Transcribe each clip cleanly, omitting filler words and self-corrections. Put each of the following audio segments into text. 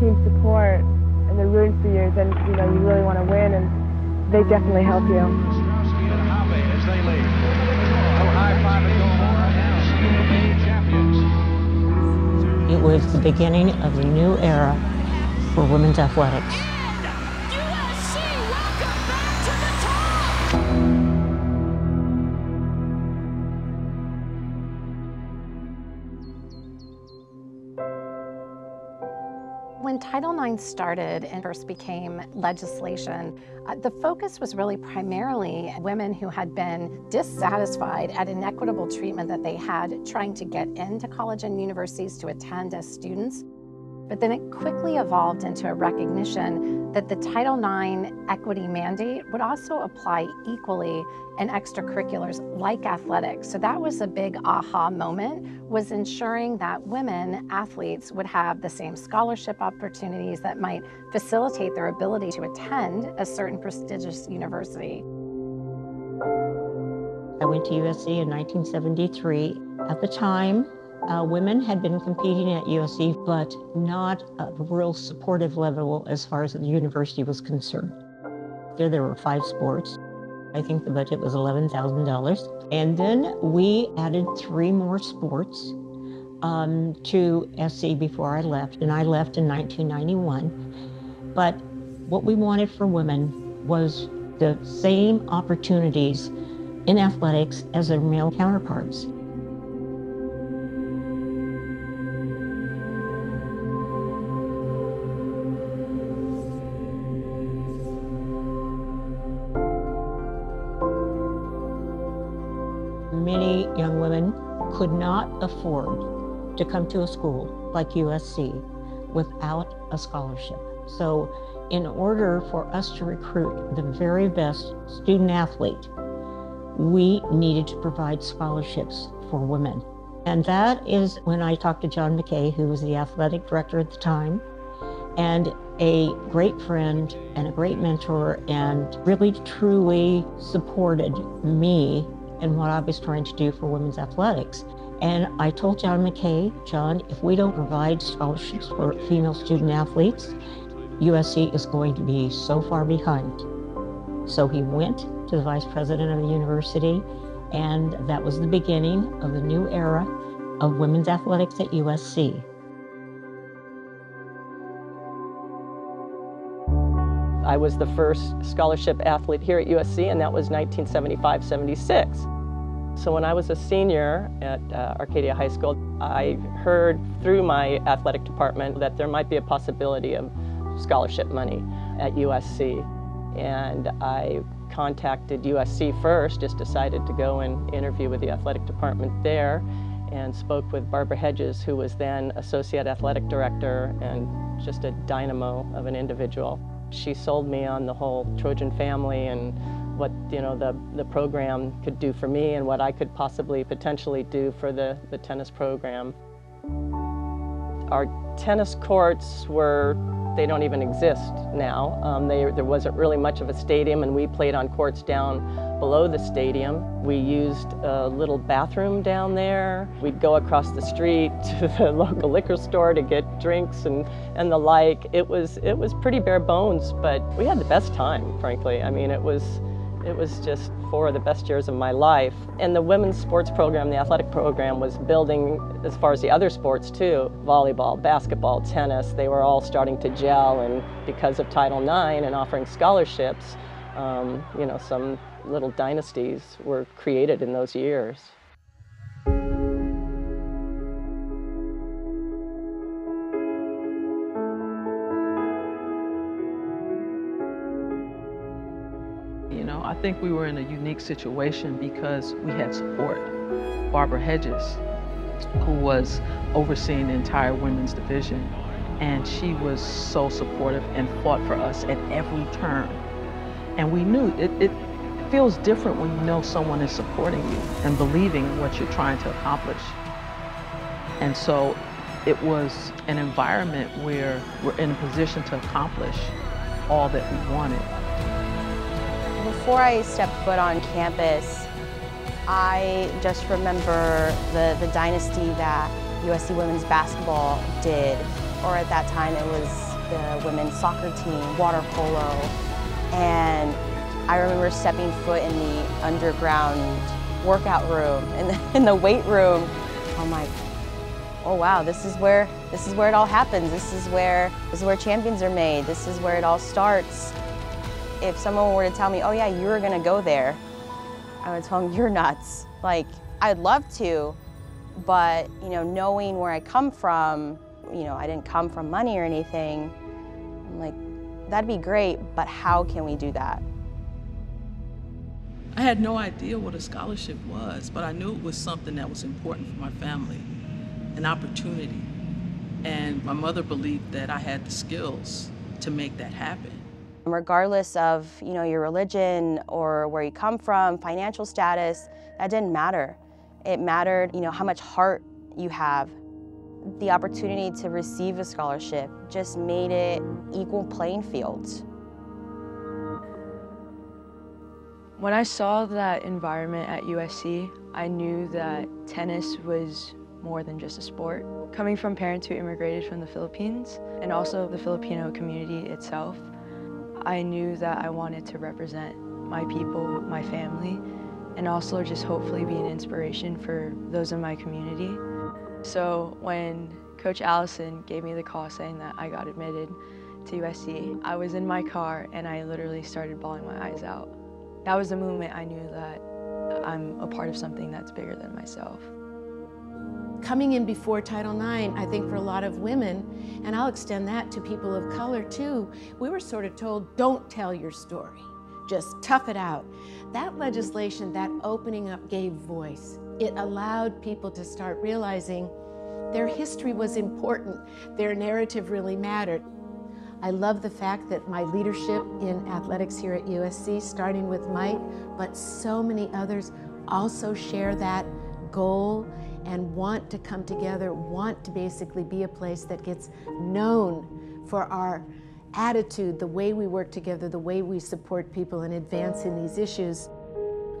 team support and they're rooting for you, then you know you really want to win, and they definitely help you. It was the beginning of a new era for women's athletics. USC, welcome back to the top! When Title IX started and first became legislation, the focus was really primarily women who had been dissatisfied at inequitable treatment that they had trying to get into college and universities to attend as students. But then it quickly evolved into a recognition that the Title IX equity mandate would also apply equally in extracurriculars like athletics. So that was a big aha moment, was ensuring that women athletes would have the same scholarship opportunities that might facilitate their ability to attend a certain prestigious university. I went to USC in 1973. At the time, women had been competing at USC, but not a real supportive level as far as the university was concerned. There were 5 sports. I think the budget was $11,000. And then we added 3 more sports to USC before I left, and I left in 1991. But what we wanted for women was the same opportunities in athletics as their male counterparts. Many young women could not afford to come to a school like USC without a scholarship. So in order for us to recruit the very best student athlete, we needed to provide scholarships for women. And that is when I talked to John McKay, who was the athletic director at the time, and a great friend and a great mentor, and really truly supported me and what I was trying to do for women's athletics. And I told John McKay, John, if we don't provide scholarships for female student athletes, USC is going to be so far behind. So he went to the vice president of the university, and that was the beginning of the new era of women's athletics at USC. I was the first scholarship athlete here at USC, and that was 1975-76. So when I was a senior at Arcadia High School, I heard through my athletic department that there might be a possibility of scholarship money at USC. And I contacted USC first, just decided to go and interview with the athletic department there, and spoke with Barbara Hedges, who was then associate athletic director and just a dynamo of an individual. She sold me on the whole Trojan family and what the program could do for me and what I could potentially do for the tennis program. Our tennis courts they don't even exist now. There wasn't really much of a stadium, and we played on courts down below the stadium. We used a little bathroom down there. We'd go across the street to the local liquor store to get drinks and the like. It was pretty bare bones, but we had the best time, frankly. I mean, it was just 4 of the best years of my life. And the women's sports program, the athletic program, was building as far as the other sports too. Volleyball, basketball, tennis, they were all starting to gel, and because of Title IX and offering scholarships, some little dynasties were created in those years. I think we were in a unique situation because we had support. Barbara Hedges, who was overseeing the entire women's division, and she was so supportive and fought for us at every turn. And we knew it feels different when you know someone is supporting you and believing what you're trying to accomplish. And so it was an environment where we're in a position to accomplish all that we wanted. Before I stepped foot on campus, I just remember the dynasty that USC women's basketball did or at that time it was the women's soccer team, water polo, and I remember stepping foot in the underground workout room, in the weight room. I'm like, oh wow, this is where it all happens. This is where champions are made. This is where it all starts. If someone were to tell me, oh yeah, you're gonna go there, I would tell them, you're nuts. Like, I'd love to, but you know, knowing where I come from, you know, I didn't come from money or anything. I'm like, that'd be great, but how can we do that? I had no idea what a scholarship was, but I knew it was something that was important for my family, an opportunity. And my mother believed that I had the skills to make that happen. Regardless of, you know, your religion or where you come from, financial status, that didn't matter. It mattered, you know, how much heart you have. The opportunity to receive a scholarship just made it equal playing field. When I saw that environment at USC, I knew that tennis was more than just a sport. Coming from parents who immigrated from the Philippines and also the Filipino community itself, I knew that I wanted to represent my people, my family, and also just hopefully be an inspiration for those in my community. So when Coach Allison gave me the call saying that I got admitted to USC, I was in my car and I literally started bawling my eyes out. That was the moment I knew that I'm a part of something that's bigger than myself. Coming in before Title IX, I think for a lot of women, and I'll extend that to people of color too, we were sort of told, don't tell your story, just tough it out. That legislation, that opening up gave voice. It allowed people to start realizing their history was important, their narrative really mattered. I love the fact that my leadership in athletics here at USC, starting with Mike, but so many others also share that goal and want to come together, want to basically be a place that gets known for our attitude, the way we work together, the way we support people in advancing these issues.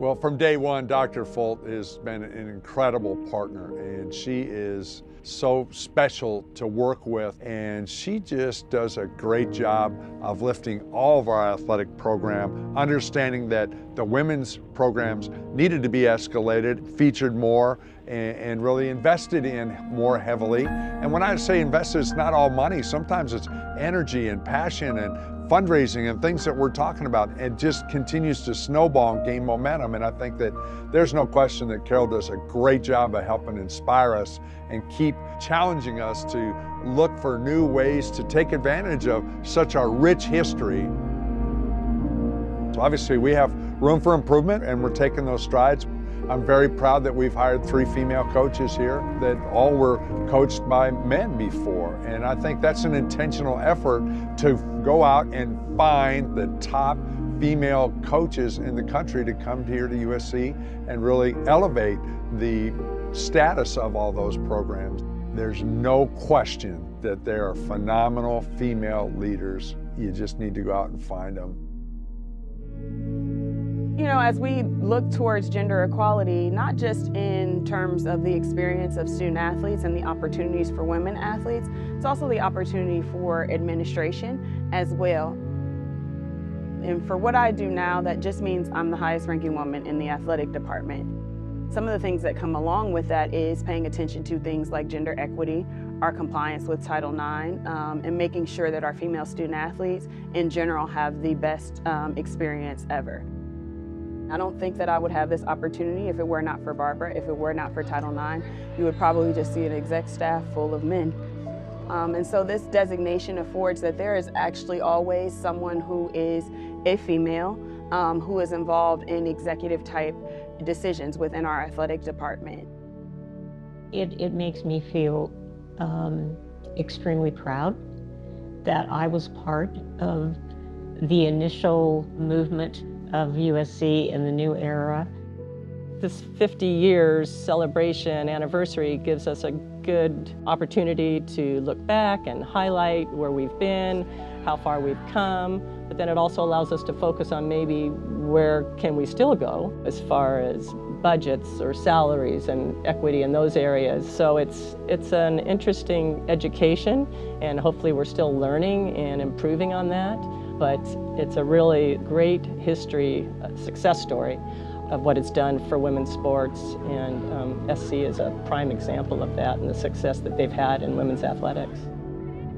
Well, from day one, Dr. Folt has been an incredible partner, and she is so special to work with, and she just does a great job of lifting all of our athletic program, understanding that the women's programs needed to be escalated, featured more, and really invested in more heavily. And when I say invested, it's not all money. Sometimes it's energy and passion and fundraising and things that we're talking about. It just continues to snowball and gain momentum. And I think that there's no question that Carol does a great job of helping inspire us and keep challenging us to look for new ways to take advantage of such a rich history. So obviously we have room for improvement and we're taking those strides. I'm very proud that we've hired 3 female coaches here that all were coached by men before. And I think that's an intentional effort to go out and find the top female coaches in the country to come here to USC and really elevate the status of all those programs. There's no question that there are phenomenal female leaders. You just need to go out and find them. You know, as we look towards gender equality, not just in terms of the experience of student athletes and the opportunities for women athletes, it's also the opportunity for administration as well. And for what I do now, that just means I'm the highest ranking woman in the athletic department. Some of the things that come along with that is paying attention to things like gender equity, our compliance with Title IX, and making sure that our female student athletes in general have the best experience ever. I don't think that I would have this opportunity if it were not for Barbara, if it were not for Title IX. You would probably just see an exec staff full of men. And so this designation affords that there is actually always someone who is a female who is involved in executive type decisions within our athletic department. It makes me feel extremely proud that I was part of the initial movement of USC in the new era. This 50 years celebration anniversary gives us a good opportunity to look back and highlight where we've been, how far we've come, but then it also allows us to focus on maybe where can we still go as far as budgets or salaries and equity in those areas. So it's an interesting education, and hopefully we're still learning and improving on that. But it's a really great history, success story of what it's done for women's sports, and SC is a prime example of that and the success that they've had in women's athletics.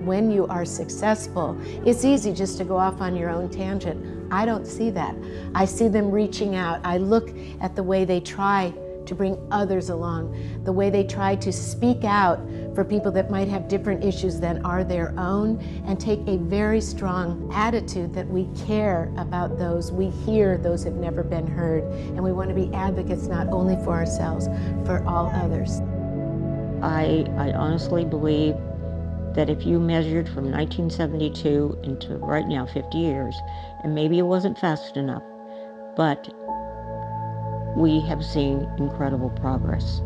When you are successful, it's easy just to go off on your own tangent. I don't see that. I see them reaching out. I look at the way they try to bring others along, the way they try to speak out for people that might have different issues than are their own, and take a very strong attitude that we care about those, we hear those who have never been heard, and we want to be advocates not only for ourselves, for all others. I honestly believe that if you measured from 1972 into right now, 50 years, and maybe it wasn't fast enough, but we have seen incredible progress.